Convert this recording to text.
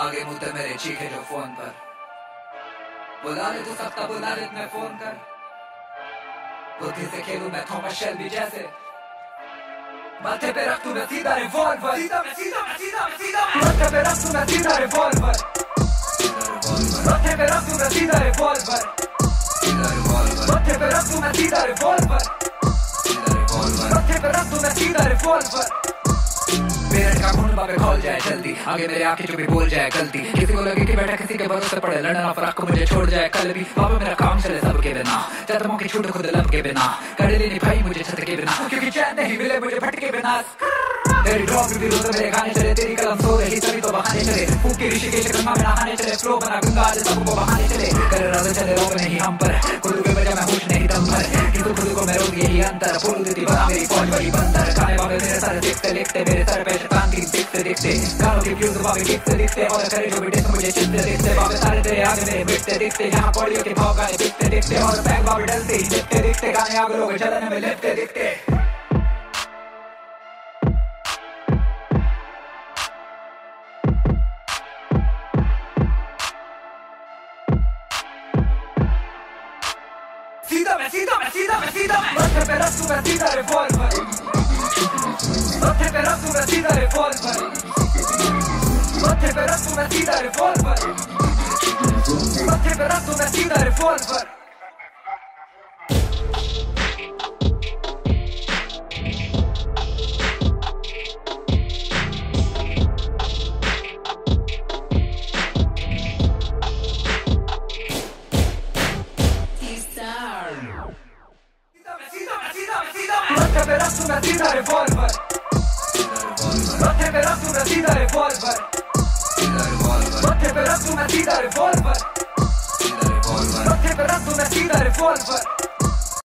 आगे मुझे मेरे चीखे जो फोन पर बुला ले तो सबका बुला ले मैं फोन कर बुद्धि से खेलू मैं थॉमस शेल्बी जैसे माथे पे रख तू मैं सीधा रिवॉल्वर माथे पे रख तू मैं सीधा रिवॉल्वर माथे पे रख तू मैं सीधा रिवॉल्वर माथे पे रख तू मैं सीधा रिवॉल्वर माथे पे रख तू मैं सीधा रिवॉल्वर मेरे का खून बाबे खोल जाए जल्दी आगे मेरे आंखें जो भी बोल जाए गलती किसी को लगे कि बैठा किसी के भरोसे पड़े लड़ना फराक को मुझे छोड़ जाए कल भी बाबा मेरा काम चले सबके बिना कदमों की छूट खुद लब के बिना कर लेनी भाई मुझे छत के बिना क्योंकि चैन नहीं मिले मुझे भटके बिना तेरी ड्रॉप भी रोज मेरे गाने चले तेरी कलम सो रही तभी तो बहाने चले फूके ऋषिकेश गंगा में नहाने चले फ्लो बना गंगा आज सबको बहाने चले कर राजा चले रोक नहीं हम पर खुद के बजा मैं होश नहीं दम भर कि तू खुद को मैं रोक यही अंतर फूल देती बना मेरी फौज बड़ी बंदर काले बाबे मेरे सर देखते लिखते मेरे सर पे देखते देखते कारों के फ्यूज बाबे देखते देखते और करे जो भी देख मुझे चिंता देखते बाबे सारे तेरे आगे मेरे बिकते देखते यहाँ पौड़ियों के भाव गाने बिकते देखते और बैग बाबे डलते ही देखते देखते गाने आगे लोग चलन में लिपते देखते सीधा मैं माथे पे रख तू मैं सीधा रिवॉल्वर माथे पे रख तू मैं सीधा रिवॉल्वर माथे पे रख तू मैं सीधा रिवॉल्वर माथे पे रख तू मैं सीधा रिवॉल्वर माथे पे रख तू मैं सीधा रिवॉल्वर माथे पे रख तू मैं सीधा रिवॉल्वर माथे पे रख तू मैं सीधा रिवॉल्वर माथे पे रख तू मैं सीधा रिवॉल्वर